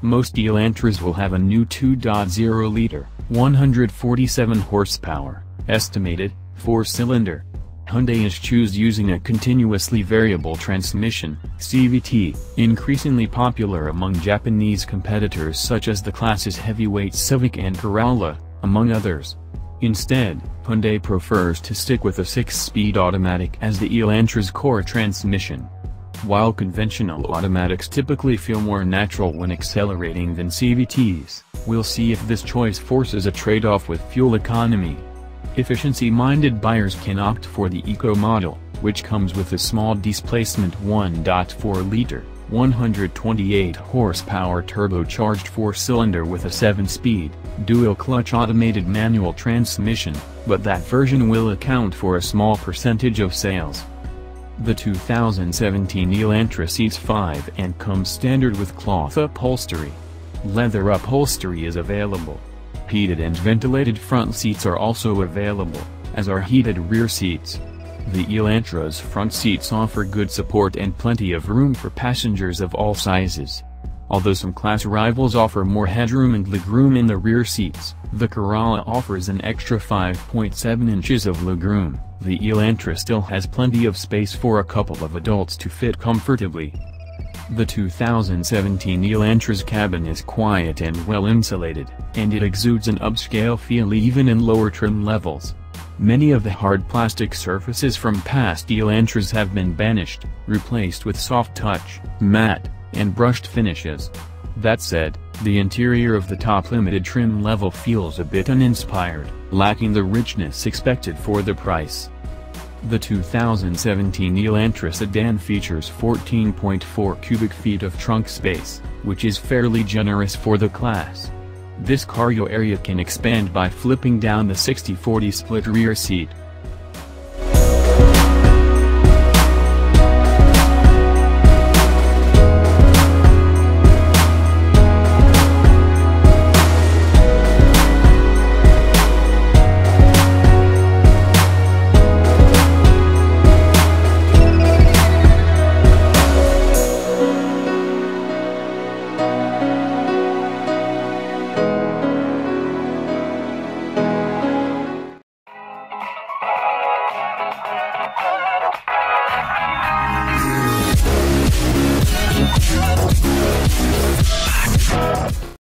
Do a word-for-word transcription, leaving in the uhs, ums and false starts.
Most Elantras will have a new two point oh liter, one hundred forty-seven horsepower, estimated, four-cylinder. Hyundai is choose using a continuously variable transmission, C V T, increasingly popular among Japanese competitors such as the class's heavyweight Civic and Corolla, among others. Instead, Hyundai prefers to stick with a six-speed automatic as the Elantra's core transmission. While conventional automatics typically feel more natural when accelerating than C V Ts, we'll see if this choice forces a trade-off with fuel economy. Efficiency-minded buyers can opt for the Eco model, which comes with a small displacement one point four liter, one hundred twenty-eight horsepower turbocharged four-cylinder with a seven-speed, dual-clutch automated manual transmission, but that version will account for a small percentage of sales. The two thousand seventeen Elantra seats five and comes standard with cloth upholstery. Leather upholstery is available. Heated and ventilated front seats are also available, as are heated rear seats. The Elantra's front seats offer good support and plenty of room for passengers of all sizes. Although some class rivals offer more headroom and legroom in the rear seats, the Corolla offers an extra five point seven inches of legroom. The Elantra still has plenty of space for a couple of adults to fit comfortably. The two thousand seventeen Elantra's cabin is quiet and well insulated, and it exudes an upscale feel even in lower trim levels. Many of the hard plastic surfaces from past Elantras have been banished, replaced with soft touch, matte, and brushed finishes. That said, the interior of the top limited trim level feels a bit uninspired, lacking the richness expected for the price. The two thousand seventeen Elantra sedan features fourteen point four cubic feet of trunk space, which is fairly generous for the class. This cargo area can expand by flipping down the sixty forty split rear seat.